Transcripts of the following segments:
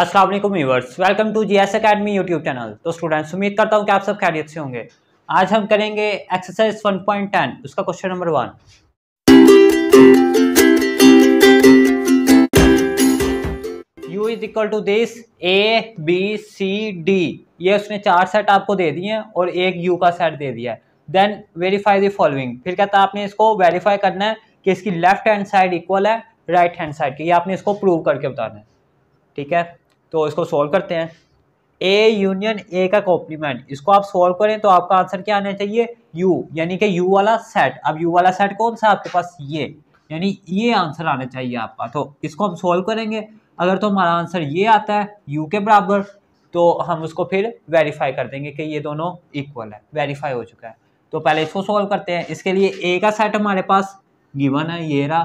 अस्सलाम वालेकुम viewers, welcome to G S academy YouTube channel. तो स्टूडेंट्स, उम्मीद करता हूँ कि आप सब खैरियत से होंगे। आज हम करेंगे एक्सरसाइज 1.10, उसका question number 1। U is equal to this A B C D, ये उसने 4 सेट आपको दे दिए और एक U का सेट दे दिया है। देन वेरीफाई द फॉलोइंग, फिर कहता है आपने इसको वेरीफाई करना है कि इसकी लेफ्ट हैंड साइड इक्वल है राइट हैंड साइड की, ये आपने इसको प्रूव करके बताना है। ठीक है, तो इसको सोल्व करते हैं। ए यूनियन ए का कॉम्प्लीमेंट, इसको आप सोल्व करें तो आपका आंसर क्या आना चाहिए? यू, यानी कि यू वाला सेट। अब यू वाला सेट कौन सा आपके पास? ये, यानी ये आंसर आना चाहिए आपका। तो इसको हम सोल्व करेंगे, अगर तो हमारा आंसर ये आता है यू के बराबर, तो हम उसको फिर वेरीफाई कर देंगे कि ये दोनों इक्वल है। वेरीफाई हो चुका है, तो पहले इसको सोल्व करते हैं। इसके लिए ए का सेट हमारे पास गिवन है, ये रहा।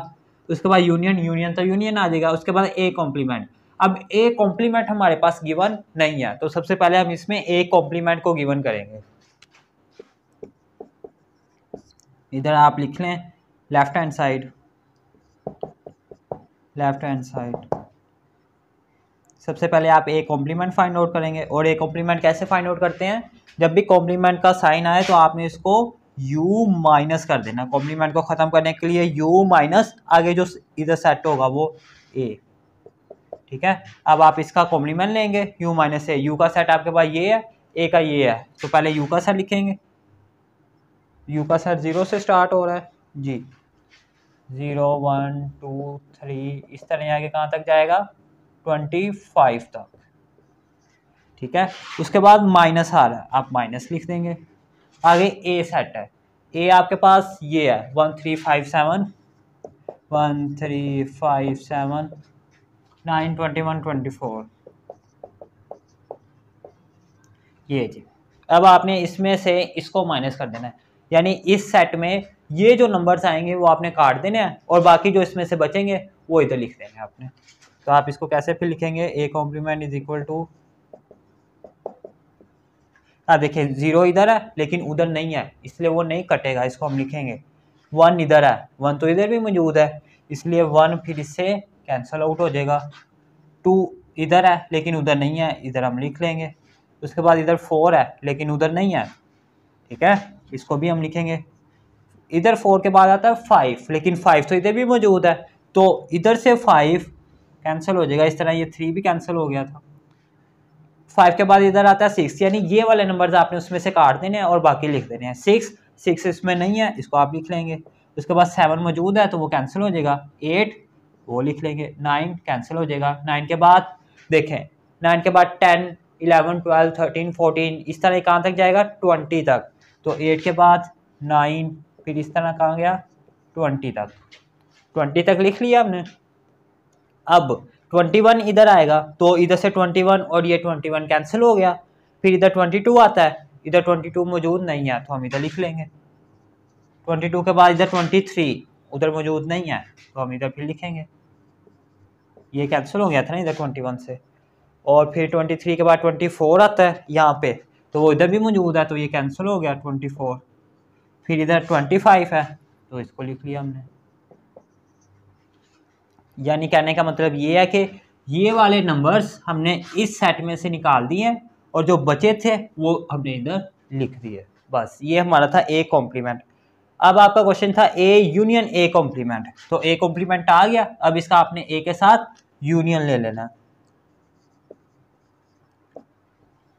उसके बाद यूनियन, यूनियन तो यूनियन आ जाएगा। उसके बाद ए कॉम्प्लीमेंट, अब ए कॉम्प्लीमेंट हमारे पास गिवन नहीं है, तो सबसे पहले हम इसमें ए कॉम्प्लीमेंट को गिवन करेंगे। इधर आप लिख लें left hand side, left hand side. सबसे पहले आप ए कॉम्प्लीमेंट फाइंड आउट करेंगे, और ए कॉम्प्लीमेंट कैसे फाइंड आउट करते हैं? जब भी कॉम्प्लीमेंट का साइन आए तो आपने इसको u माइनस कर देना। कॉम्प्लीमेंट को ख़त्म करने के लिए u माइनस, आगे जो इधर सेट होगा वो a। ठीक है, अब आप इसका कॉम्प्लीमेंट लेंगे u माइनस a। u का सेट आपके पास ये है, a का ये है, तो पहले u का सेट लिखेंगे। u का सेट 0 से स्टार्ट हो रहा है जी, 0 1 2 3 इस तरह आगे कहाँ तक जाएगा? 25 तक। ठीक है, उसके बाद माइनस आ रहा है, आप माइनस लिख देंगे। आगे ए सेट है, ए आपके पास ये है 13 5 7 9 21 24 ये जी। अब आपने इसमें से इसको माइनस कर देना है, यानी इस सेट में ये जो नंबर्स आएंगे वो आपने काट देने हैं और बाकी जो इसमें से बचेंगे वो इधर लिख देने हैं आपने। तो आप इसको कैसे फिर लिखेंगे? A complement is equal to, हाँ देखिए 0 इधर है लेकिन उधर नहीं है, इसलिए वो नहीं कटेगा, इसको हम लिखेंगे। 1 इधर है, 1 तो इधर भी मौजूद है, इसलिए 1 फिर इससे कैंसिल आउट हो जाएगा। 2 इधर है लेकिन उधर नहीं है, इधर हम लिख लेंगे। उसके बाद इधर 4 है लेकिन उधर नहीं है, ठीक है, इसको भी हम लिखेंगे। इधर 4 के बाद आता है 5, लेकिन 5 तो इधर भी मौजूद है, तो इधर से 5 कैंसिल हो जाएगा, इस तरह ये 3 भी कैंसिल हो गया था। 5 के बाद इधर आता है 6, यानी ये वाले नंबर्स आपने उसमें से काट देने हैं और बाकी लिख देने हैं। 6 इसमें नहीं है, इसको आप लिख लेंगे। उसके बाद 7 मौजूद है तो वो कैंसिल हो जाएगा, 8 वो लिख लेंगे, 9 कैंसिल हो जाएगा। 9 के बाद देखें, 9 के बाद 10 11 12 13 14 इस तरह कहाँ तक जाएगा? 20 तक। तो 8 के बाद 9, फिर इस तरह कहाँ गया? 20 तक। 20 तक लिख लिया हमने। अब 21 इधर आएगा तो इधर से 21 और ये 21 कैंसिल हो गया। फिर इधर 22 आता है, इधर 22 मौजूद नहीं है तो हम इधर लिख लेंगे। 22 के बाद इधर 23, उधर मौजूद नहीं है तो हम इधर फिर लिखेंगे। ये कैंसिल हो गया था ना इधर 21 से। और फिर 23 के बाद 24 आता है यहाँ पे, तो वो इधर भी मौजूद है तो ये कैंसिल हो गया 24। फिर इधर 25 है तो इसको लिख लिया हमने। यानी कहने का मतलब ये है कि ये वाले नंबर्स हमने इस सेट में से निकाल दिए और जो बचे थे वो हमने इधर लिख दिए। बस ये हमारा था ए कॉम्प्लीमेंट। अब आपका क्वेश्चन था ए यूनियन ए कॉम्प्लीमेंट, तो ए कॉम्प्लीमेंट आ गया। अब इसका आपने ए के साथ यूनियन ले लेना,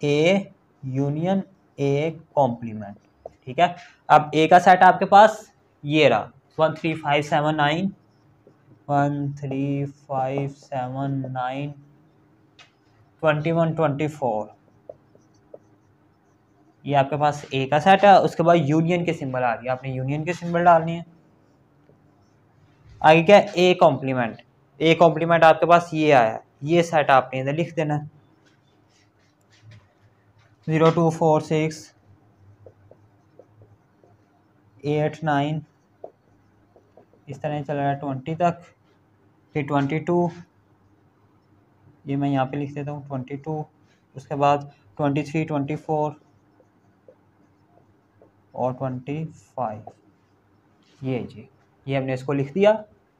ए यूनियन ए कॉम्प्लीमेंट। ठीक है, अब ए का सेट आपके पास ये रहा 13 5 7 9 21 24 ये आपके पास ए का सेट है। उसके बाद यूनियन के सिंबल आ गया, आपने यूनियन के सिंबल डालनी है। आगे क्या? A complement. ए कॉम्प्लीमेंट आपके पास ये आया, ये सेट आपने इधर लिख देना है 0 2 4 6 8 9 इस तरह चल रहा है 20 तक। फिर 22 ये मैं यहाँ पे लिख देता हूँ 22। उसके बाद 23 24 और 25 ये जी, ये हमने इसको लिख दिया।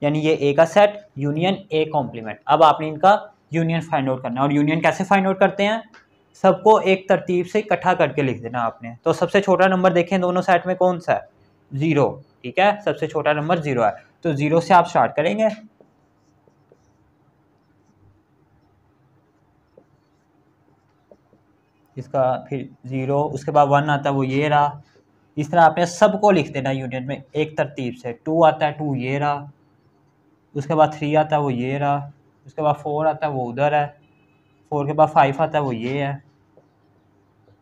यानी ये ए का सेट यूनियन ए कॉम्प्लीमेंट। अब आपने इनका यूनियन फाइंड आउट करना है। और यूनियन कैसे फाइंड आउट करते हैं, सबको एक तरतीब से इकट्ठा करके लिख देना आपने। तो सबसे छोटा नंबर देखें दोनों सेट में कौन सा है, ज़ीरो। ठीक है, सबसे छोटा नंबर ज़ीरो है, तो ज़ीरो से आप स्टार्ट करेंगे। इसका फिर ज़ीरो, उसके बाद वन आता है वो ये रहा। इस तरह आपने सबको लिख देना यूनिट में एक तरतीब से। टू आता है, टू ये रहा। उसके बाद थ्री आता है, वो ये रहा। उसके बाद फोर आता है, वो उधर है। फोर के बाद फाइव आता है, वो ये है।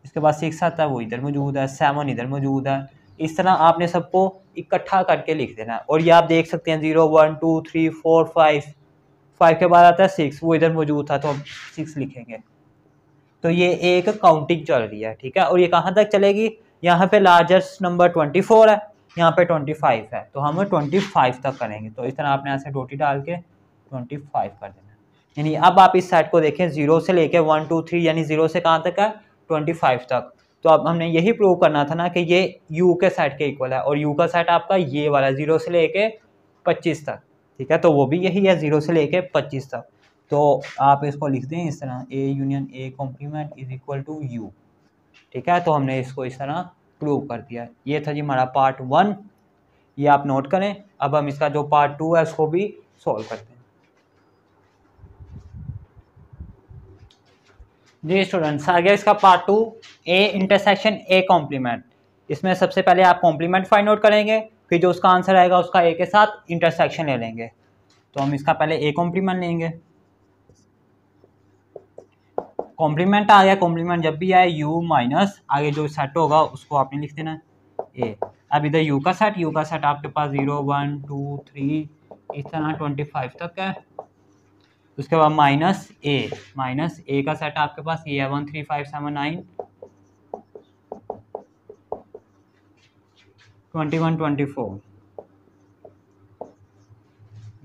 उसके बाद सिक्स आता है, वो इधर मौजूद है। सेवन इधर मौजूद है। इस तरह आपने सबको इकट्ठा करके लिख देना है। और ये आप देख सकते हैं, zero one two three four five, five के बाद आता है सिक्स, वो इधर मौजूद था तो हम सिक्स लिखेंगे। तो ये एक काउंटिंग चल रही है। ठीक है, और ये कहाँ तक चलेगी, यहाँ पे लार्जेस्ट नंबर 24 है, यहाँ पे 25 है, तो हम 25 तक करेंगे। तो इस तरह आपने ऐसे डोटी डाल के 25 कर देना। यानी अब आप इस सेट को देखें, जीरो से लेके 1 2 3 यानी जीरो से कहाँ तक है, 25 तक। तो अब हमने यही प्रूव करना था ना कि ये यू के सेट के इक्वल है। और यू का सेट आपका ये वाला, जीरो से लेके 25 तक। ठीक है, तो वो भी यही है, जीरो से लेके 25 तक। तो आप इसको लिख दें इस तरह, A union A complement is equal to U. ठीक है, तो हमने इसको इस तरह प्रूव कर दिया। ये था जी हमारा पार्ट 1, ये आप नोट करें। अब हम इसका जो पार्ट 2 है उसको भी सॉल्व करते हैं। जी स्टूडेंट्स, आ गया इसका part 2, A intersection A complement. इसमें सबसे पहले आप कॉम्प्लीमेंट फाइंड आउट करेंगे, फिर जो उसका आंसर आएगा उसका ए के साथ इंटरसेक्शन ले लेंगे। तो हम इसका पहले ए कॉम्प्लीमेंट लेंगे। कॉम्प्लीमेंट आ गया, कॉम्प्लीमेंट जब भी आए u माइनस आगे जो सेट होगा उसको आपने लिख देना है a। अब इधर u का सेट, आपके पास 0 1 2 3 इस तरह 25 तक है। उसके बाद माइनस a, माइनस a का सेट आपके पास ये है 1 3 5 7 9 21 24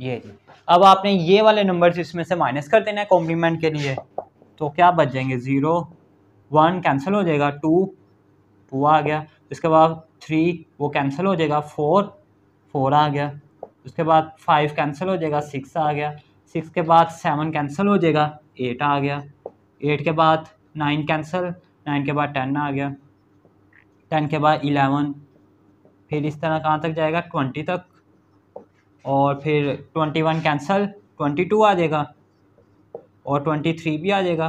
ये। अब आपने ये वाले नंबर्स इसमें से माइनस कर देना है कॉम्प्लीमेंट के लिए। तो क्या बच जाएंगे, 0 1 कैंसिल हो जाएगा, 2 2 आ गया। उसके बाद 3 वो कैंसिल हो जाएगा, 4 4 आ गया। उसके बाद 5 कैंसिल हो जाएगा, 6 आ गया। 6 के बाद 7 कैंसिल हो जाएगा, 8 आ गया। 8 के बाद 9 कैंसिल, 9 के बाद 10 आ गया। 10 के बाद 11, फिर इस तरह कहाँ तक जाएगा, 20 तक। और फिर 21 कैंसिल, 22 आ जाएगा। और 23 भी आ जाएगा,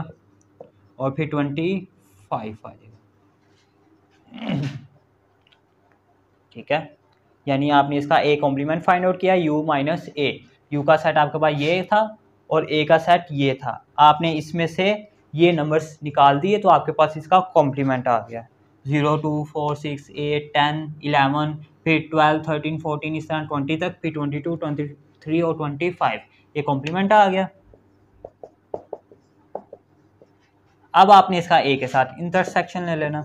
और फिर 25 आ जाएगा। ठीक है, यानी आपने इसका ए कॉम्प्लीमेंट फाइंड आउट किया, u माइनस ए। यू का सेट आपके पास ये था और ए का सेट ये था। आपने इसमें से ये नंबर्स निकाल दिए तो आपके पास इसका कॉम्प्लीमेंट आ गया। 0 2 4 6 8 10 11 फिर 12 13 14 इस तरह 20 तक, फिर 22 23 और 25 ये कॉम्प्लीमेंट आ गया। अब आपने इसका ए के साथ इंटरसेक्शन ले लेना,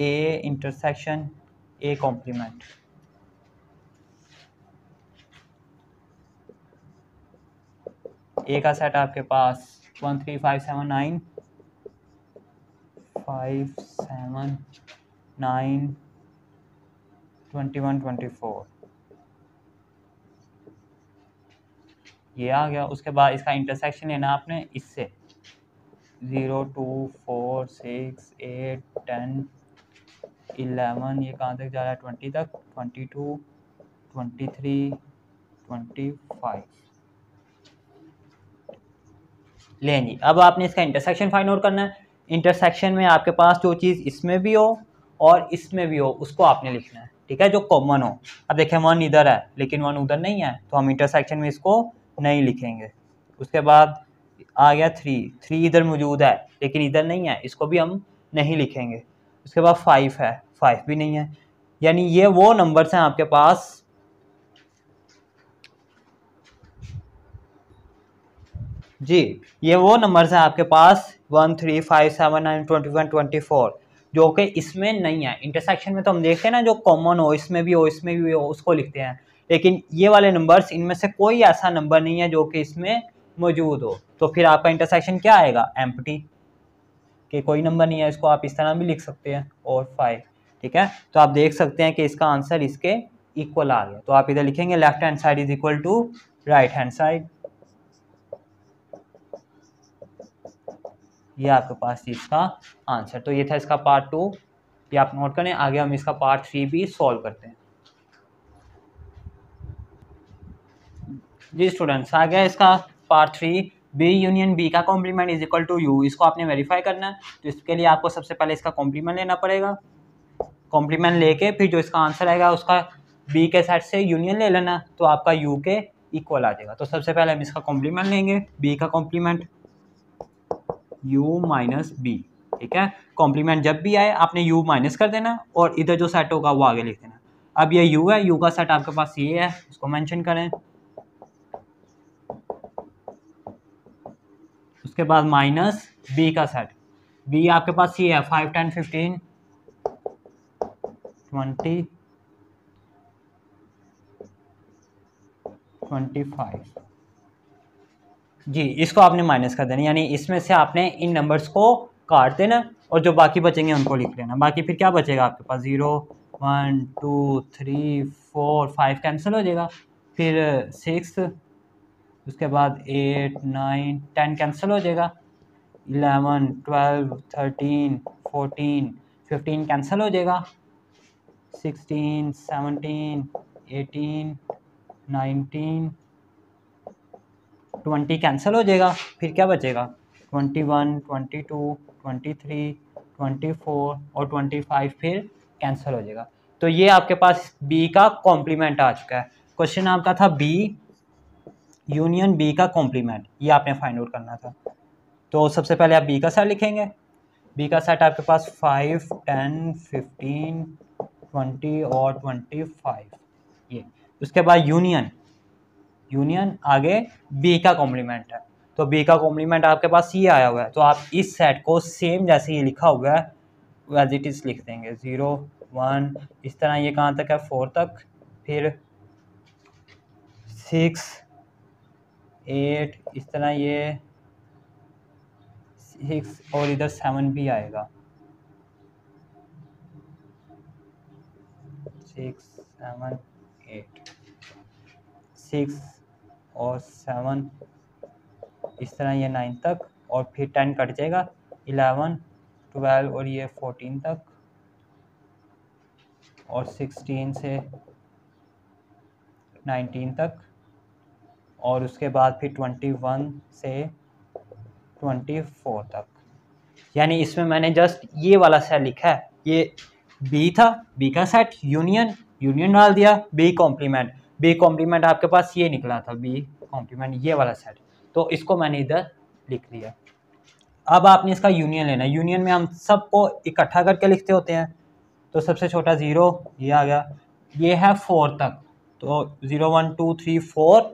ए इंटरसेक्शन ए कॉम्प्लीमेंट। ए का सेट आपके पास 1 3 5 7 9 5 7 9 21 24 ये आ गया। उसके बाद इसका इंटरसेक्शन लेना आपने इससे, 0 2 4 6 8 10 11 ये कहाँ तक जा रहा है, 20 तक, 22 23 25 ले जी। अब आपने इसका इंटरसेक्शन फाइंड आउट करना है। इंटरसेक्शन में आपके पास जो चीज़ इसमें भी हो और इसमें भी हो उसको आपने लिखना है। ठीक है, जो कॉमन हो। अब देखें 1 इधर है लेकिन 1 उधर नहीं है, तो हम इंटरसेक्शन में इसको नहीं लिखेंगे। उसके बाद आ गया 3 3 इधर मौजूद है लेकिन इधर नहीं है, इसको भी हम नहीं लिखेंगे। उसके बाद 5 है, 5 भी नहीं है। यानी ये वो नंबर्स हैं आपके पास जी, ये वो नंबर्स हैं आपके पास 1 3 5 7 9 21 24 जो कि इसमें नहीं है। इंटरसेक्शन में तो हम देखते हैं ना, जो कॉमन हो, इसमें भी हो इसमें भी हो उसको लिखते हैं। लेकिन ये वाले नंबर्स, इनमें से कोई ऐसा नंबर नहीं है जो कि इसमें मौजूद हो, तो फिर आपका इंटरसेक्शन क्या आएगा, एम्प्टी, कि कोई नंबर नहीं है। इसको आप इस तरह भी लिख सकते हैं। और 5, ठीक है, तो आप देख सकते हैं कि इसका आंसर इसके इक्वल आ गया। तो आप इधर लिखेंगे left hand side is equal to right hand side. ये आपके पास इसका आंसर। तो ये था इसका पार्ट 2, ये आप नोट करें। आगे हम इसका पार्ट 3 भी सॉल्व करते हैं। जी स्टूडेंट्स, आ गया इसका पार्ट 3, B यूनियन B का complement is equal to U. इसको आपने वेरीफाई करना है, तो इसके लिए आपको सबसे पहले इसका कॉम्प्लीमेंट लेना पड़ेगा। कॉम्प्लीमेंट लेके फिर जो इसका आंसर आएगा उसका B के साइड से यूनियन ले लेना, तो आपका U के इक्वल आ जाएगा। तो सबसे पहले हम इसका कॉम्प्लीमेंट लेंगे, B का कॉम्प्लीमेंट U माइनस B, ठीक है। कॉम्प्लीमेंट जब भी आए आपने U माइनस कर देना और इधर जो सेट होगा वो आगे लिख देना। अब ये U है, U का सेट आपके पास ये है, उसको मेंशन करें। उसके बाद माइनस B का सेट, B आपके पास ये है 5, 10, 15, 20, 25। जी, इसको आपने माइनस कर देना, यानी इसमें से आपने इन नंबर्स को काट देना और जो बाकी बचेंगे उनको लिख लेना। बाकी फिर क्या बचेगा आपके पास, 0, 1, 2, 3, 4, 5 कैंसिल हो जाएगा, फिर 6, उसके बाद 8, 9, 10 कैंसिल हो जाएगा, 11, 12, 13, 14, 15 कैंसिल हो जाएगा, 16, 17, 18, 19, 20 कैंसिल हो जाएगा। फिर क्या बचेगा, 21, 22, 23, 24 और 25 फिर कैंसिल हो जाएगा। तो ये आपके पास B का कॉम्प्लीमेंट आ चुका है। क्वेश्चन आपका था B यूनियन B का कॉम्प्लीमेंट, ये आपने फाइंड आउट करना था। तो सबसे पहले आप B का सेट लिखेंगे। B का सेट आपके पास 5, 10, 15, 20 और 25 ये। उसके बाद यूनियन, यूनियन आगे B का कॉम्प्लीमेंट है, तो B का कॉम्प्लीमेंट आपके पास ये आया हुआ है। तो आप इस सेट को सेम जैसे ये लिखा हुआ है एज इट इज़ लिख देंगे, 0, 1 इस तरह, ये कहाँ तक है 4 तक, फिर 6, 8 इस तरह, ये 6 और इधर 7 भी आएगा, 6, 7, 8, 6 और 7 इस तरह, ये 9 तक और फिर 10 कट जाएगा, 11, 12 और ये 14 तक और 16 से 19 तक और उसके बाद फिर 21 से 24 तक। यानी इसमें मैंने जस्ट ये वाला सेट लिखा है, ये B था, B का सेट यूनियन, यूनियन डाल दिया B कॉम्प्लीमेंट, B कॉम्प्लीमेंट आपके पास ये निकला था, B कॉम्प्लीमेंट ये वाला सेट, तो इसको मैंने इधर लिख लिया। अब आपने इसका यूनियन लेना है। यूनियन में हम सबको इकट्ठा करके लिखते होते हैं, तो सबसे छोटा 0 ये आ गया, ये है 4 तक, तो 0, 1, 2, 3, 4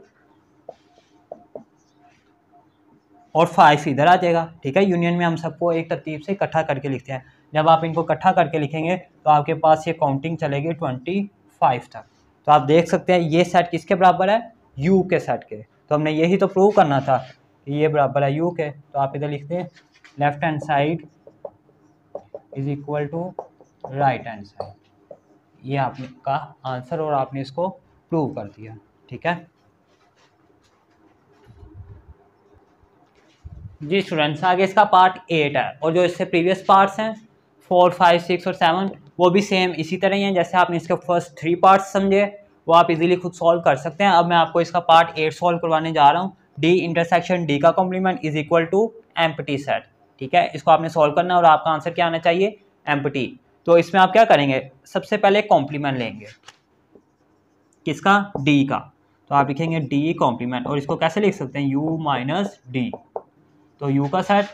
और 5 इधर आ जाएगा, ठीक है। यूनियन में हम सबको एक तरतीब से इकट्ठा करके लिखते हैं। जब आप इनको इकट्ठा करके लिखेंगे तो आपके पास ये काउंटिंग चलेगी 25 तक। तो आप देख सकते हैं ये सेट किसके बराबर है, U के सेट के। तो हमने यही तो प्रूव करना था कि ये बराबर है U के। तो आप इधर लिखते हैं left hand side is equal to right hand side, ये आपका आंसर और आपने इसको प्रूव कर दिया, ठीक है। जी स्टूडेंट्स, आगे इसका पार्ट 8 है और जो इससे प्रीवियस पार्ट्स हैं 4, 5, 6 और 7 वो भी सेम इसी तरह ही हैं। जैसे आपने इसके फर्स्ट 3 पार्ट्स समझे वो आप इजीली खुद सॉल्व कर सकते हैं। अब मैं आपको इसका पार्ट 8 सॉल्व करवाने जा रहा हूँ। D इंटरसेक्शन D का complement is equal to empty set, ठीक है। इसको आपने सॉल्व करना और आपका आंसर क्या आना चाहिए, एम्प्टी। तो इसमें आप क्या करेंगे, सबसे पहले कॉम्प्लीमेंट लेंगे किसका, D का। तो आप लिखेंगे D कॉम्प्लीमेंट और इसको कैसे लिख सकते हैं, U माइनस D। तो U का सेट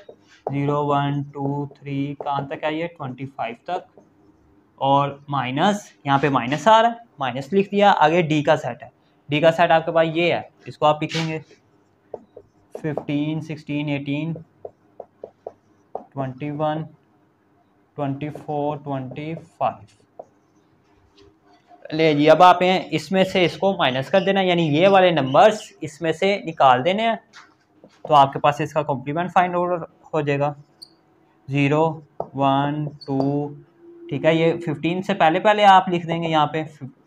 0, 1, 2, 3 कहाँ तक है ये 25 तक और माइनस, यहाँ पे माइनस आ रहा है, माइनस लिख दिया। आगे D का सेट है, D का सेट आपके पास ये है, इसको आप लिखेंगे 15, 16, 18, 21, 24, 25 ले जी। अब आप इसमें से इसको माइनस कर देना, यानी ये वाले नंबर्स इसमें से निकाल देने हैं। तो आपके पास इसका कॉम्प्लीमेंट फाइंड आउट हो जाएगा, 0, 1, 2 ठीक है। ये 15 से पहले पहले आप लिख देंगे यहाँ पे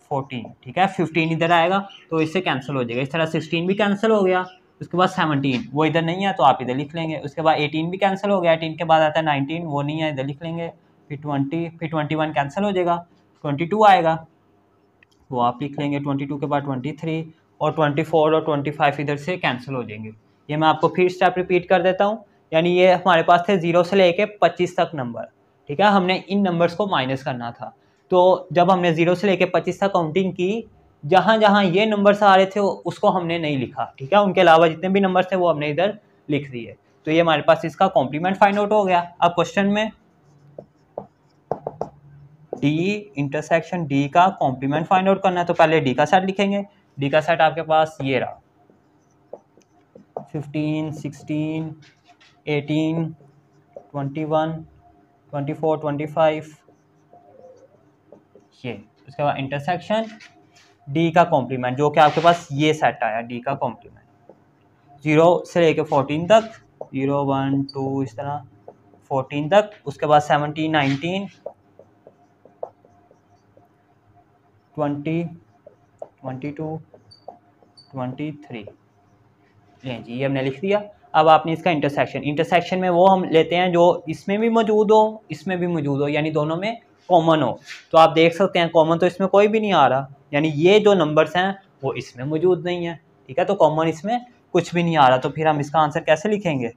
14, ठीक है। 15 इधर आएगा तो इससे कैंसिल हो जाएगा, इस तरह 16 भी कैंसिल हो गया उसके बाद 17 वो इधर नहीं है तो आप इधर लिख लेंगे। उसके बाद 18 भी कैंसिल हो गया, 18 के बाद आता है 19 वो नहीं है इधर लिख लेंगे। फिर 20, फिर 21 कैंसिल हो जाएगा, 22 आएगा वो आप लिख लेंगे। 22 के बाद 23 और 24 और 25 इधर से कैंसिल हो जाएंगे। ये मैं आपको फिर स्टेप रिपीट कर देता हूँ। यानी ये हमारे पास थे 0 से लेके 25 तक नंबर, ठीक है। हमने इन नंबर्स को माइनस करना था, तो जब हमने 0 से लेके 25 तक काउंटिंग की, जहाँ जहाँ ये नंबर्स आ रहे थे उसको हमने नहीं लिखा, ठीक है। उनके अलावा जितने भी नंबर्स थे वो हमने इधर लिख दिए। तो ये हमारे पास इसका कॉम्प्लीमेंट फाइंड आउट हो गया। अब क्वेश्चन में डी इंटरसेक्शन डी का कॉम्प्लीमेंट फाइंड आउट करना है, तो पहले डी का सेट लिखेंगे। डी का सेट आपके पास ये रहा 15, 16, 18, 21, 24, 25 ये। उसके बाद इंटरसेक्शन डी का कॉम्प्लीमेंट जो कि आपके पास ये सेट आया, डी का कॉम्प्लीमेंट 0 से लेके 14 तक, 0, 1, 2 इस तरह 14 तक। उसके बाद 17, 19, 20, 22, 23 जी ये हमने लिख दिया। अब आपने इसका इंटरसेक्शन, इंटरसेक्शन में वो हम लेते हैं जो इसमें भी मौजूद हो इसमें भी मौजूद हो, यानी दोनों में कॉमन हो। तो आप देख सकते हैं कॉमन तो इसमें कोई भी नहीं आ रहा, यानी ये जो नंबर्स हैं वो इसमें मौजूद नहीं है, ठीक है। तो कॉमन इसमें कुछ भी नहीं आ रहा, तो फिर हम इसका आंसर कैसे लिखेंगे?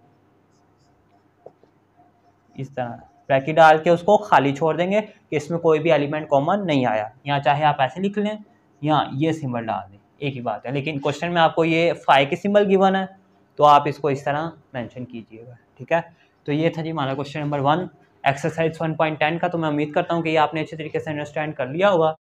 इस तरह ब्रैकेट डाल के उसको खाली छोड़ देंगे कि इसमें कोई भी एलिमेंट कॉमन नहीं आया। यहाँ चाहे आप ऐसे लिख लें या ये सिंबल डाल दें, एक ही बात है। लेकिन क्वेश्चन में आपको ये 5 के सिंबल गिवन है, तो आप इसको इस तरह मेंशन कीजिएगा, ठीक है। तो ये था जी हमारा क्वेश्चन नंबर 1 एक्सरसाइज 1.10 का। तो मैं उम्मीद करता हूँ कि ये आपने अच्छे तरीके से अंडरस्टैंड कर लिया होगा।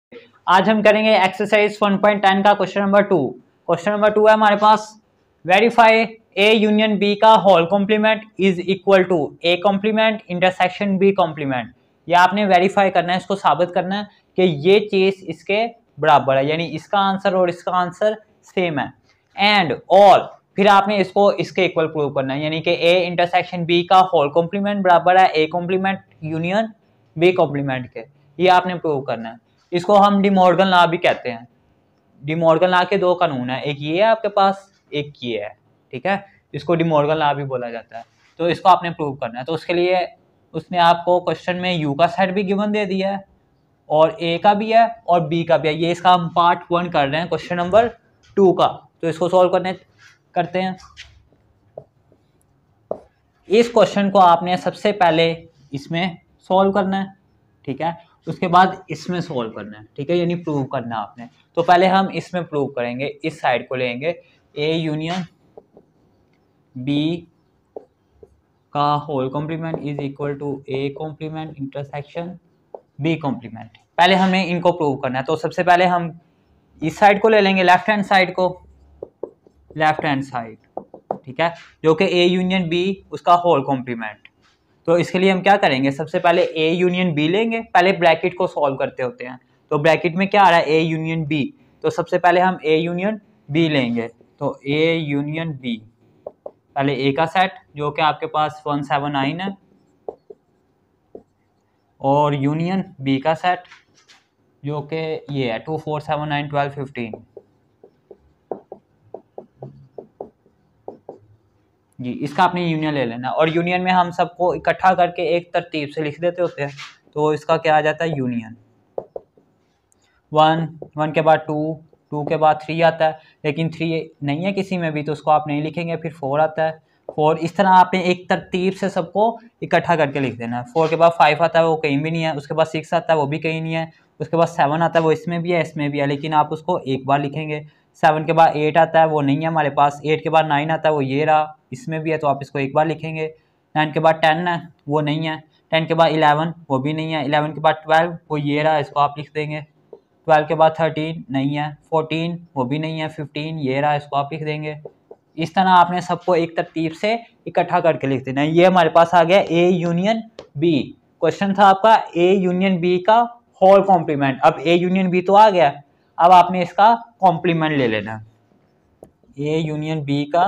आज हम करेंगे एक्सरसाइज 1.10 का क्वेश्चन नंबर 2। क्वेश्चन नंबर 2 है हमारे पास, वेरीफाई ए यूनियन बी का whole complement is equal to A complement intersection B complement. ये आपने वेरीफाई करना है, इसको साबित करना है कि ये चीज़ इसके बराबर है, यानी इसका आंसर और इसका आंसर सेम है। एंड और फिर आपने इसको इसके इक्वल प्रूव करना है, यानी कि ए इंटरसेक्शन बी का होल कॉम्प्लीमेंट बराबर है A complement union B complement के। ये आपने प्रूव करना है। इसको हम डी मॉर्गन लॉ भी कहते हैं। डी मॉर्गन लॉ के 2 कानून है, एक ये है आपके पास, एक ये है, ठीक है। इसको डी मॉर्गन लॉ भी बोला जाता है। तो इसको आपने प्रूव करना है, तो उसके लिए उसने आपको क्वेश्चन में यू का सेट भी गिवन दे दिया है और ए का भी है और बी का भी है। ये इसका हम पार्ट 1 कर रहे हैं क्वेश्चन नंबर 2 का। तो इसको सॉल्व करते हैं। इस क्वेश्चन को आपने सबसे पहले इसमें सॉल्व करना है, ठीक है। उसके बाद इसमें सॉल्व करना है, ठीक है, यानी प्रूव करना आपने। तो पहले हम इसमें प्रूव करेंगे, इस साइड को लेंगे। ए यूनियन बी का whole complement is equal to A complement intersection B complement. पहले हमें इनको प्रूव करना है, तो सबसे पहले हम इस साइड को ले लेंगे, लेफ्ट हैंड साइड को, लेफ्ट हैंड साइड, ठीक है, जो कि ए यूनियन बी उसका होल कॉम्प्लीमेंट। तो इसके लिए हम क्या करेंगे, सबसे पहले ए यूनियन बी लेंगे। पहले ब्रैकेट को सॉल्व करते होते हैं, तो ब्रैकेट में क्या आ रहा है, ए यूनियन बी। तो सबसे पहले हम ए यूनियन बी लेंगे, तो ए यूनियन बी, पहले ए का सेट जो कि आपके पास 179 है और यूनियन बी का सेट जो कि ये है 24791215 जी। इसका आपने यूनियन ले लेना और यूनियन में हम सबको इकट्ठा करके एक तरतीब से लिख देते होते हैं। तो इसका क्या आ जाता है, यूनियन 1, 1 के बाद 2, 2 के बाद 3 आता है, लेकिन 3 नहीं है किसी में भी तो उसको आप नहीं लिखेंगे। फिर 4 आता है, 4, इस तरह आपने एक तरतीब से सबको इकट्ठा करके लिख देना है। 4 के बाद 5 आता है, वो कहीं भी नहीं है। उसके बाद 6 आता है, वो भी कहीं नहीं है। उसके बाद 7 आता है, वो इसमें भी है इसमें भी है, लेकिन आप उसको एक बार लिखेंगे। 7 के बाद 8 आता है, वो नहीं है हमारे पास। 8 के बाद 9 आता है, वो ये रहा, इसमें भी है, तो आप इसको एक बार लिखेंगे। 9 के बाद 10 है, वो नहीं है। 10 के बाद 11, वो भी नहीं है। 11 के बाद 12, वो ये रहा, इसको आप लिख देंगे। 12 के बाद 13 नहीं है। 14 वो भी नहीं है। 15 ये रहा, इसको आप लिख देंगे। इस तरह आपने सबको एक तरतीब से इकट्ठा करके लिख देना है। ये हमारे पास आ गया ए यूनियन बी। क्वेश्चन था आपका ए यूनियन बी का होल कॉम्प्लीमेंट। अब ए यूनियन बी तो आ गया, अब आपने इसका कॉम्प्लीमेंट ले लेना, ए यूनियन बी का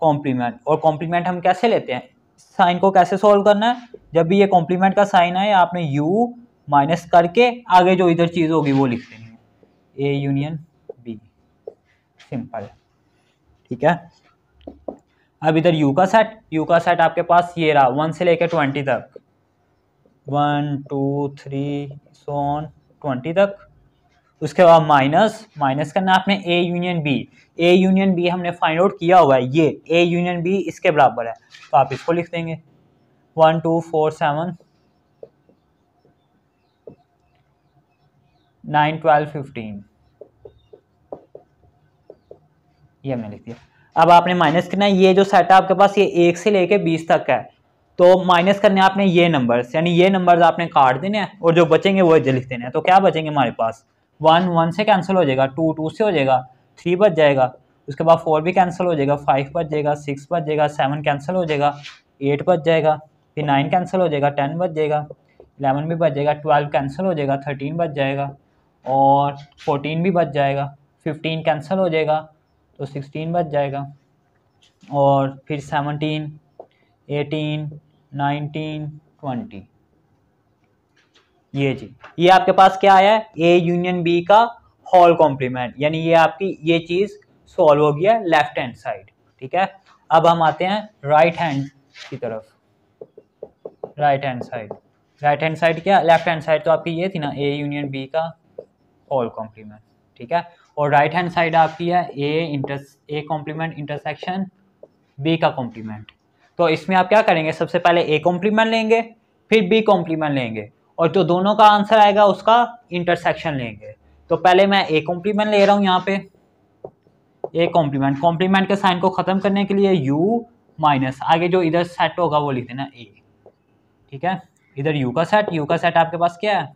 कॉम्प्लीमेंट। और कॉम्प्लीमेंट हम कैसे लेते हैं, साइन को कैसे सॉल्व करना है, जब भी ये कॉम्प्लीमेंट का साइन आए आपने यू माइनस करके आगे जो इधर चीज़ होगी वो लिख देनी है, ए यूनियन बी, सिंपल, ठीक है। अब इधर यू का सेट आपके पास ये रहा 1 से लेकर 20 तक, 1 2 3 20 तक। उसके बाद माइनस करना आपने A union B. A union B हमने फाइंड आउट किया हुआ है, ये ए यूनियन बी इसके बराबर है, तो आप इसको लिख देंगे 1 2 4 7 9 12 15, ये हमने लिख दिया। अब आपने माइनस करना है, ये जो सेट है आपके पास ये 1 से लेके 20 तक है, तो माइनस करने आपने ये नंबर्स, यानी ये नंबर्स आपने काट देने हैं और जो बचेंगे वो लिख देने हैं। तो क्या बचेंगे हमारे पास, 1 1 से कैंसिल हो जाएगा, 2 2 से हो जाएगा, 3 बच जाएगा, उसके बाद 4 भी कैंसिल हो जाएगा, 5 बच जाएगा, 6 बच जाएगा, 7 कैंसिल हो जाएगा, 8 बच जाएगा, फिर 9 कैंसिल हो जाएगा, 10 बच जाएगा, 11 भी बच जाएगा, 12 कैंसिल हो जाएगा, 13 बच जाएगा और 14 भी बच जाएगा, 15 कैंसिल हो जाएगा तो 16 बच जाएगा और फिर 17 18 19 20। ये जी ये आपके पास क्या आया है, ए यूनियन बी का होल कॉम्प्लीमेंट, यानी ये आपकी ये चीज़ सॉल्व हो गया लेफ्ट हैंड साइड। ठीक है, अब हम आते हैं राइट हैंड की तरफ। राइट हैंड साइड क्या, लेफ्ट हैंड साइड तो आपकी ये थी ना ए यूनियन बी का होल कॉम्प्लीमेंट। ठीक है, और राइट हैंड साइड आपकी है ए कॉम्प्लीमेंट इंटरसेक्शन बी का कॉम्प्लीमेंट। तो इसमें आप क्या करेंगे, सबसे पहले ए कॉम्प्लीमेंट लेंगे, फिर बी कॉम्प्लीमेंट लेंगे और जो दोनों का आंसर आएगा उसका इंटरसेक्शन लेंगे। तो पहले मैं ए कॉम्प्लीमेंट ले रहा हूँ, यहाँ पे ए कॉम्प्लीमेंट, कॉम्प्लीमेंट के साइन को ख़त्म करने के लिए यू माइनस, आगे जो इधर सेट होगा वो लिख देना ए। ठीक है, इधर यू का सेट आपके पास क्या है,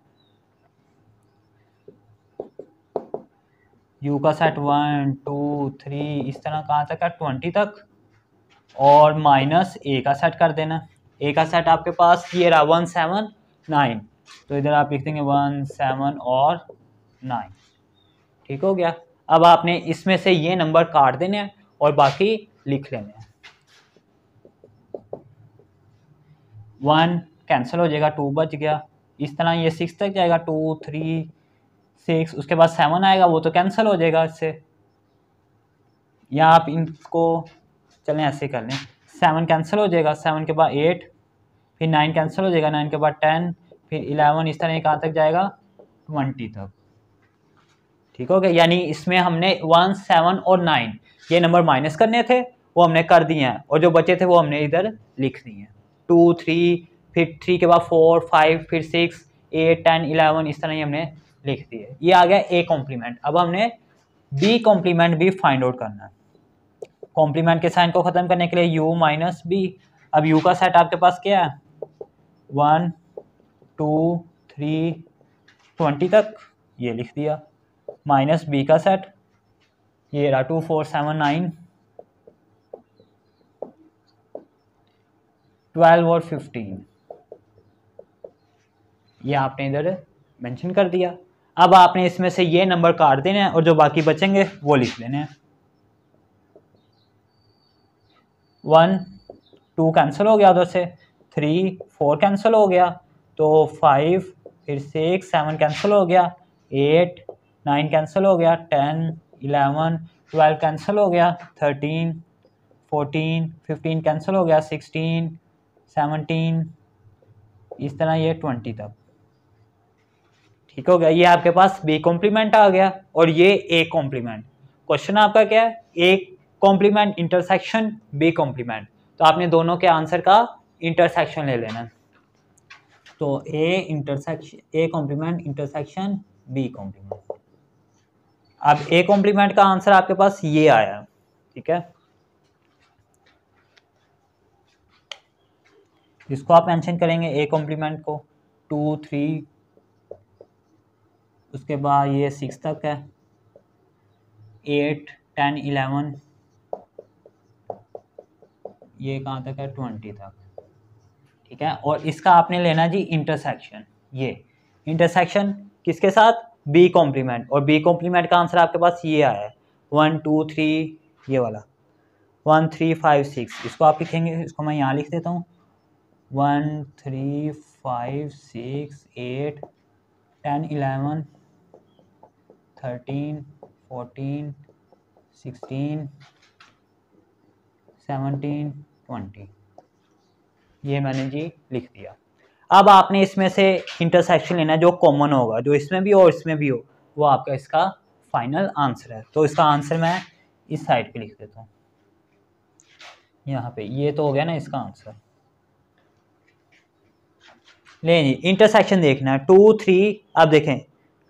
यू का सेट 1 2 3 इस तरह कहाँ तक है, 20 तक, और माइनस ए का सेट कर देना। ए का सेट आपके पास ये रहा 1 7 9, तो इधर आप लिख देंगे 1 7 और 9। ठीक हो गया। अब आपने इसमें से ये नंबर काट देने हैं और बाकी लिख लेने हैं। 1 कैंसिल हो जाएगा, 2 बच गया, इस तरह ये 6 तक जाएगा, 2 3 6, उसके बाद 7 आएगा वो तो कैंसिल हो जाएगा इससे, या आप इनको चलें ऐसे कर लें, 7 कैंसिल हो जाएगा, 7 के बाद 8, फिर 9 कैंसिल हो जाएगा, 9 के बाद 10, फिर 11, इस तरह कहाँ तक जाएगा, 20 तक। ठीक हो गया, यानी इसमें हमने 1 7 और 9 ये नंबर माइनस करने थे, वो हमने कर दिए हैं और जो बचे थे वो हमने इधर लिख दिए हैं, 2 3, फिर 3 के बाद 4 5, फिर 6 8 10 11, इस तरह ही हमने लिख दिए। ये आ गया ए कॉम्प्लीमेंट। अब हमने बी कॉम्प्लीमेंट भी फाइंड आउट करना है। कॉम्प्लीमेंट के साइन को ख़त्म करने के लिए यू माइनस बी। अब यू का सेट आपके पास क्या है, 1 2 3 20 तक, ये लिख दिया, माइनस बी का सेट ये रहा 2 4 7 9, 12 और 15, ये आपने इधर मेंशन कर दिया। अब आपने इसमें से ये नंबर काट देने हैं और जो बाकी बचेंगे वो लिख लेने हैं। 1 2 कैंसिल हो गया उधर से, 3 4 कैंसिल हो गया, तो 5, फिर 6 7 कैंसिल हो गया, 8 9 कैंसिल हो गया, 10 11 12 कैंसिल हो गया, 13 14 15 कैंसिल हो गया, 16 17, इस तरह ये 20 तक। ठीक हो गया, ये आपके पास बी कॉम्प्लीमेंट आ गया और ये ए कॉम्प्लीमेंट। क्वेश्चन आपका क्या है, A complement intersection B complement, तो आपने दोनों के आंसर का इंटरसेक्शन ले लेना। तो A complement intersection B complement. अब ए कॉम्प्लीमेंट का आंसर आपके पास ये आया। ठीक है, इसको आप मेंशन करेंगे ए कॉम्प्लीमेंट को, 2 3, उसके बाद ये 6 तक है, 8 10 11, ये कहाँ तक है, 20 तक। ठीक है, और इसका आपने लेना जी इंटरसेक्शन। ये इंटरसेक्शन किसके साथ, बी कॉम्प्लीमेंट, और बी कॉम्प्लीमेंट का आंसर आपके पास ये आया है 1 2 3, ये वाला 1 3 5 6, इसको आप लिखेंगे, इसको मैं यहाँ लिख देता हूँ 1 3 5 6 8 10 11 13 14 16 1720 ये मैंने जी लिख दिया। अब आपने इसमें से इंटरसेक्शन लेना है जो कॉमन होगा, जो इसमें भी हो और इसमें भी हो, वो आपका इसका फाइनल आंसर है। तो इसका आंसर मैं इस साइड पे लिख देता हूँ, यहाँ पे ये तो हो गया ना इसका आंसर। ले जी इंटरसेक्शन देखना है 2, 3। अब देखें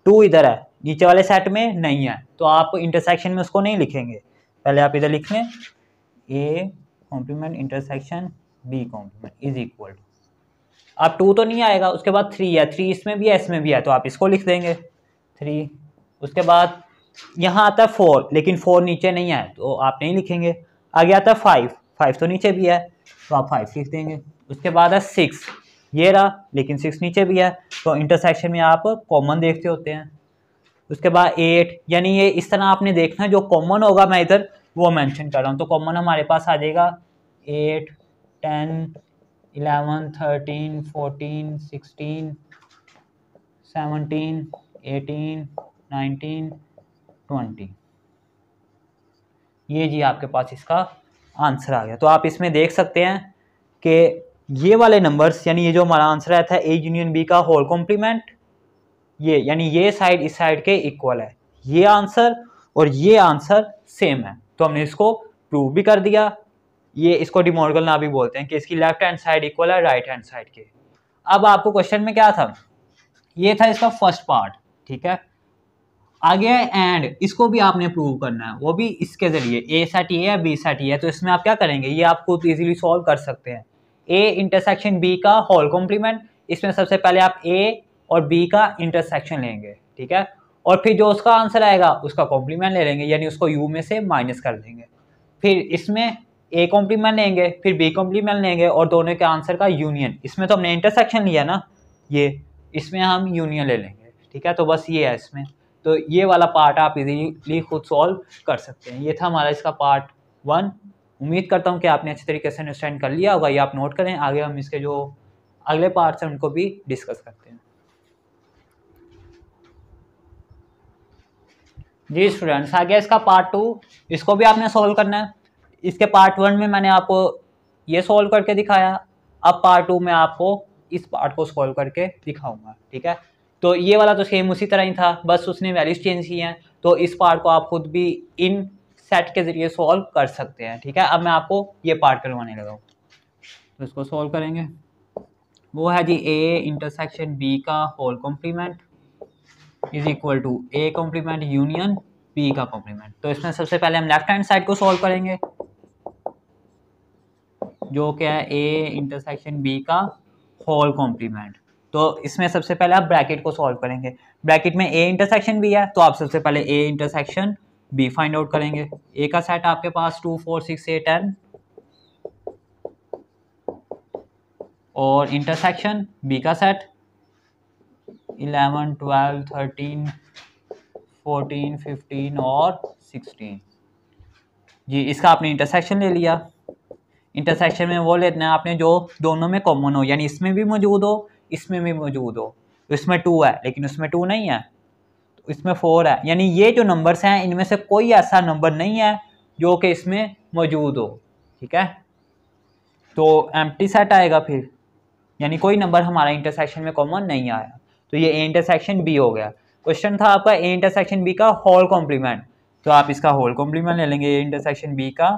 2 इधर है, नीचे वाले सेट में नहीं है, तो आप इंटरसेक्शन में उसको नहीं लिखेंगे। पहले आप इधर लिख लें A complement intersection B complement is equal to, अब 2 तो नहीं आएगा, उसके बाद 3 है, 3 इसमें भी है इसमें भी है, तो आप इसको लिख देंगे 3। उसके बाद यहाँ आता है 4, लेकिन 4 नीचे नहीं है तो आप नहीं लिखेंगे। आगे आता है 5, 5 तो नीचे भी है तो आप 5 लिख देंगे। उसके बाद है 6, ये रहा, लेकिन 6 नीचे भी है तो इंटरसेक्शन में आप कॉमन देखते होते हैं। उसके बाद 8, यानी ये इस तरह आपने देखना जो कॉमन होगा मैं इधर वो मैंशन कर रहा हूँ, तो कॉमन हमारे पास आ जाएगा 8, 10, 11, 13, 14, 16, 17, 18, 19, 20। ये जी आपके पास इसका आंसर आ गया। तो आप इसमें देख सकते हैं कि ये वाले नंबर्स, यानी ये जो हमारा आंसर आया था ए यूनियन बी का होल कॉम्प्लीमेंट, ये यानी ये साइड इस साइड के इक्वल है, ये आंसर और ये आंसर सेम है। तो हमने इसको प्रूव भी कर दिया। ये इसको डी मॉर्गन लॉ भी बोलते हैं कि इसकी लेफ्ट हैंड साइड इक्वल है राइट हैंड साइड के। अब आपको क्वेश्चन में क्या था, ये था इसका फर्स्ट पार्ट, ठीक है। आगे एंड, इसको भी आपने प्रूव करना है, वो भी इसके जरिए, ए सेट ये है बी सेट ये है, तो इसमें आप क्या करेंगे, ये आप खुद इजीली सॉल्व कर सकते हैं। ए इंटरसेक्शन बी का होल कॉम्प्लीमेंट, इसमें सबसे पहले आप ए और बी का इंटरसेक्शन लेंगे, ठीक है, और फिर जो उसका आंसर आएगा उसका कॉम्प्लीमेंट ले लेंगे, यानी उसको यू में से माइनस कर देंगे। फिर इसमें ए कॉम्प्लीमेंट लेंगे, फिर बी कॉम्प्लीमेंट लेंगे, और दोनों के आंसर का यूनियन, इसमें तो हमने इंटरसेक्शन लिया ना, ये इसमें हम यूनियन ले लेंगे, ठीक है। तो बस ये है इसमें, तो ये वाला पार्ट आप इजीली खुद सॉल्व कर सकते हैं। ये था हमारा इसका पार्ट 1। उम्मीद करता हूँ कि आपने अच्छे तरीके से अंडरस्टैंड कर लिया होगा, ये आप नोट करें, आगे हम इसके जो अगले पार्ट्स हैं उनको भी डिस्कस करते हैं। जी स्टूडेंट्स, आ गया इसका पार्ट 2, इसको भी आपने सॉल्व करना है। इसके पार्ट 1 में मैंने आपको ये सॉल्व करके दिखाया, अब पार्ट 2 में आपको इस पार्ट को सॉल्व करके दिखाऊंगा, ठीक है। तो ये वाला तो सेम उसी तरह ही था, बस उसने वैल्यूज चेंज की हैं, तो इस पार्ट को आप खुद भी इन सेट के जरिए सॉल्व कर सकते हैं, ठीक है। अब मैं आपको ये पार्ट करवाने लगा हूँ, तो इसको सॉल्व करेंगे। वो है जी ए इंटरसेक्शन बी का whole complement is equal to A complement union B का कॉम्प्लीमेंट। तो इसमें सबसे पहले हम लेफ्ट हैंड साइड को सॉल्व करेंगे, जो क्या है ए इंटरसेक्शन बी का होल कॉम्प्लीमेंट। तो इसमें सबसे पहले आप ब्रैकेट को सॉल्व करेंगे, ब्रैकेट में ए इंटरसेक्शन बी है, तो आप सबसे पहले A intersection B find out करेंगे। ए का सेट आपके पास 2, 4, 6, 8, 10 और इंटरसेक्शन बी का सेट 11, 12, 13, 14, 15 और 16। जी इसका आपने इंटरसेक्शन ले लिया, इंटरसेक्शन में वो लेना है आपने जो दोनों में कॉमन हो, यानी इसमें भी मौजूद हो इसमें भी मौजूद हो। इसमें 2 है लेकिन उसमें 2 नहीं है, तो इसमें 4 है, यानी ये जो नंबर्स हैं इनमें से कोई ऐसा नंबर नहीं है जो कि इसमें मौजूद हो, ठीक है। तो एम्प्टी सेट आएगा फिर, यानी कोई नंबर हमारा इंटरसेक्शन में कॉमन नहीं आया, तो ये ए इंटरसेक्शन बी हो गया। क्वेश्चन था आपका ए इंटरसेक्शन बी का होल कॉम्प्लीमेंट, तो आप इसका होल कॉम्प्लीमेंट ले लेंगे, ए इंटरसेक्शन बी का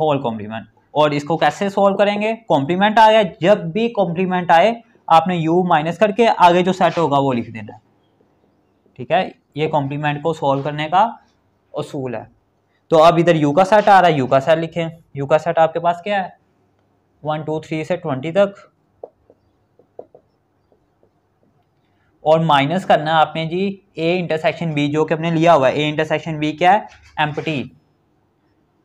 होल कॉम्प्लीमेंट। और इसको कैसे सॉल्व करेंगे, कॉम्प्लीमेंट आया, जब भी कॉम्प्लीमेंट आए आपने यू माइनस करके आगे जो सेट होगा वो लिख देना है, ठीक है। ये कॉम्प्लीमेंट को सॉल्व करने का उसूल है। तो अब इधर यू का सेट आ रहा है, यू का सेट लिखें, यू का सेट आपके पास क्या है 1, 2, 3 से 20 तक, और माइनस करना है आपने जी ए इंटरसेक्शन बी जो कि हमने लिया हुआ है। ए इंटरसेक्शन बी क्या है एम्प्टी,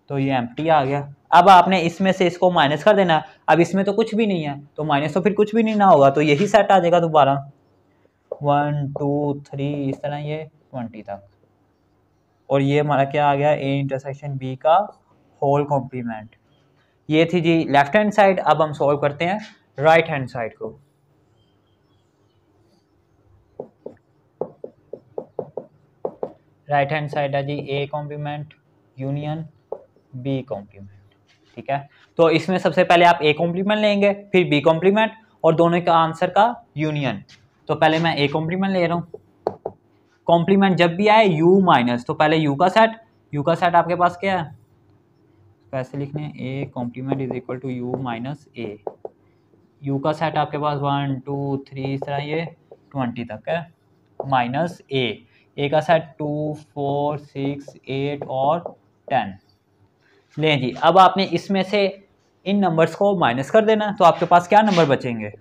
तो ये एम्प्टी आ गया। अब आपने इसमें से इसको माइनस कर देना, अब इसमें तो कुछ भी नहीं है तो माइनस तो फिर कुछ भी नहीं ना होगा, तो यही सेट आ जाएगा दोबारा 1, 2, 3 इस तरह ये 20 तक। और ये हमारा क्या आ गया ए इंटरसेक्शन बी का होल कॉम्प्लीमेंट। ये थी जी लेफ्ट हैंड साइड। अब हम सॉल्व करते हैं राइट हैंड साइड को। राइट हैंड साइड है जी A complement union B complement. ठीक है। तो इसमें सबसे पहले आप ए कॉम्प्लीमेंट लेंगे, फिर बी कॉम्प्लीमेंट और दोनों का आंसर का यूनियन। तो पहले मैं ए कॉम्प्लीमेंट ले रहा हूँ। कॉम्प्लीमेंट जब भी आए यू माइनस, तो पहले यू का सेट, यू का सेट आपके पास क्या है, ऐसे लिखने A complement is equal to U minus A. U का सेट आपके पास 1 2 3 इस तरह ये 20 तक है, माइनस ए, ए का सेट 2 4 6 8 और 10। लें जी, अब आपने इसमें से इन नंबर्स को माइनस कर देना, तो आपके पास क्या नंबर बचेंगे,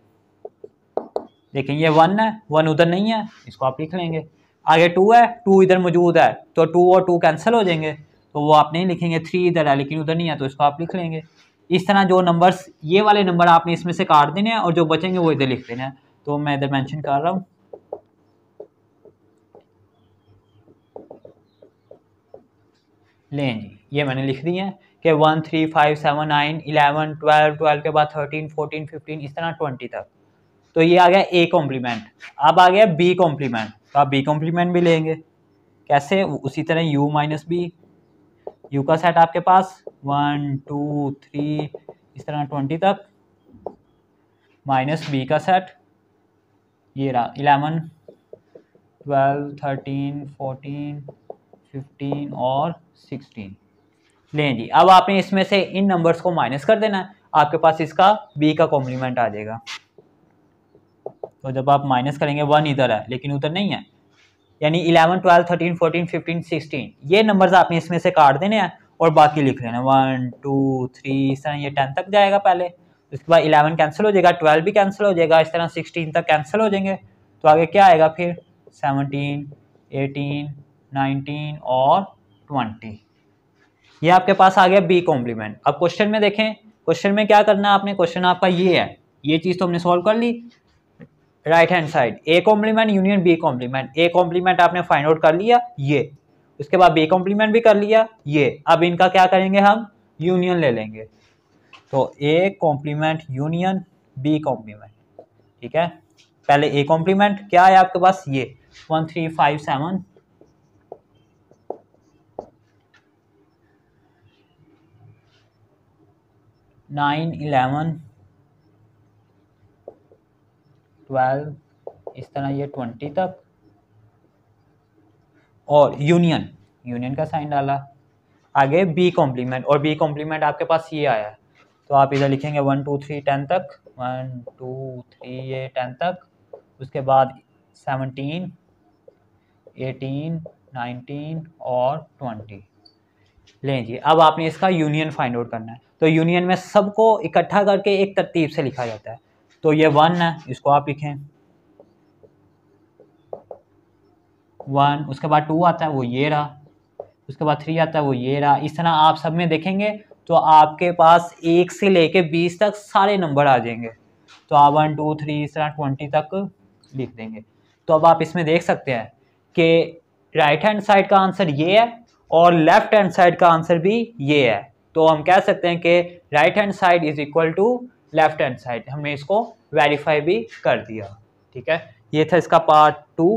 देखें ये 1 है, 1 उधर नहीं है, इसको आप लिख लेंगे। आगे 2 है, 2 इधर मौजूद है तो 2 और 2 कैंसिल हो जाएंगे, तो वो आप नहीं लिखेंगे। 3 इधर है लेकिन उधर नहीं है तो इसको आप लिख लेंगे। इस तरह जो नंबर्स, ये वाले नंबर आपने इसमें से काट देने हैं और जो बचेंगे वो इधर लिख देना है। तो मैं इधर मेंशन कर रहा हूँ, लें जी ये मैंने लिख दी है कि 1 3 5 7 9 11 12 के बाद 13 14 15 इस तरह 20 तक। तो ये आ गया ए कॉम्प्लीमेंट। अब आ गया बी कॉम्प्लीमेंट, तो आप बी कॉम्प्लीमेंट भी लेंगे कैसे, उसी तरह यू माइनस बी। U का सेट आपके पास 1 2 3 इस तरह 20 तक, माइनस बी का सेट ये रहा 11 12 13 14 15 और 16। लें जी, अब आपने इसमें से इन नंबर्स को माइनस कर देना है, आपके पास इसका b का कॉम्प्लीमेंट आ जाएगा। तो जब आप माइनस करेंगे 1 इधर है लेकिन उधर नहीं है, यानी 11 12 13 14 15 16 ये नंबर्स आपने इसमें से काट देने हैं और बाकी लिख लेना 1 2 3 इस तरह ये 10 तक जाएगा पहले, उसके बाद 11 कैंसिल हो जाएगा, 12 भी कैंसिल हो जाएगा, इस तरह 16 तक कैंसिल हो जाएंगे। तो आगे क्या आएगा फिर 17 18 19 और 20। ये आपके पास आ गया बी कॉम्प्लीमेंट। अब क्वेश्चन में देखें, क्वेश्चन में क्या करना है आपने, क्वेश्चन आपका ये है, ये चीज़ तो हमने सॉल्व कर ली। Right hand side A complement union B complement, A complement आपने फाइंड आउट कर लिया ये, उसके बाद बी कॉम्प्लीमेंट भी कर लिया ये। अब इनका क्या करेंगे हम, यूनियन ले लेंगे। तो A complement union B complement, ठीक है। पहले ए कॉम्प्लीमेंट क्या है आपके पास, ये 1 3 5 7 9 11 12 इस तरह ये 20 तक, और यूनियन, यूनियन का साइन डाला। आगे बी कॉम्प्लीमेंट, और बी कॉम्प्लीमेंट आपके पास ये आया, तो आप इधर लिखेंगे 1 2 3 10 तक, 1 2 3 ये 10 तक, उसके बाद 17 18 19 और 20। लें जी, अब आपने इसका यूनियन फाइंड आउट करना है। तो यूनियन में सबको इकट्ठा करके एक तरतीब से लिखा जाता है। तो ये 1 है, इसको आप लिखें 1, उसके बाद 2 आता है वो ये रहा, उसके बाद 3 आता है वो ये रहा। इस तरह आप सब में देखेंगे तो आपके पास 1 से लेके 20 तक सारे नंबर आ जाएंगे। तो आप 1 2 3 इस तरह 20 तक लिख देंगे। तो अब आप इसमें देख सकते हैं कि राइट हैंड साइड का आंसर ये है और लेफ्ट हैंड साइड का आंसर भी ये है। तो हम कह सकते हैं कि right hand side is equal to left hand side, हमने इसको वेरीफाई भी कर दिया, ठीक है। ये था इसका पार्ट 2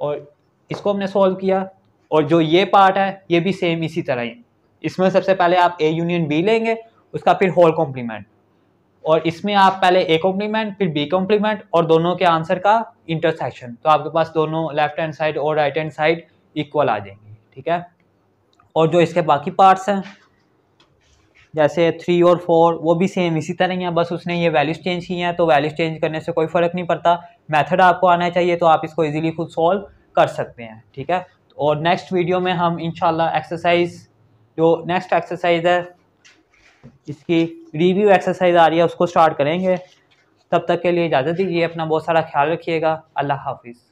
और इसको हमने सॉल्व किया। और जो ये पार्ट है ये भी सेम इसी तरह ही, इसमें सबसे पहले आप ए यूनियन बी लेंगे, उसका फिर होल कॉम्प्लीमेंट, और इसमें आप पहले ए कॉम्प्लीमेंट फिर बी कॉम्प्लीमेंट और दोनों के आंसर का इंटरसेक्शन। तो आपके पास दोनों लेफ्ट हैंड साइड और राइट हैंड साइड इक्वल आ जाएंगी, ठीक है। और जो इसके बाकी पार्ट्स हैं जैसे 3 और 4 वो भी सेम इसी तरह ही है, बस उसने ये वैल्यूज चेंज की हैं। तो वैल्यूज चेंज करने से कोई फ़र्क नहीं पड़ता, मेथड आपको आना चाहिए तो आप इसको इजीली खुद सॉल्व कर सकते हैं, ठीक है। और नेक्स्ट वीडियो में हम इंशाल्लाह एक्सरसाइज, जो नेक्स्ट एक्सरसाइज है इसकी रिव्यू एक्सरसाइज आ रही है, उसको स्टार्ट करेंगे। तब तक के लिए इजाज़त दीजिए, अपना बहुत सारा ख्याल रखिएगा, अल्लाह हाफिज़।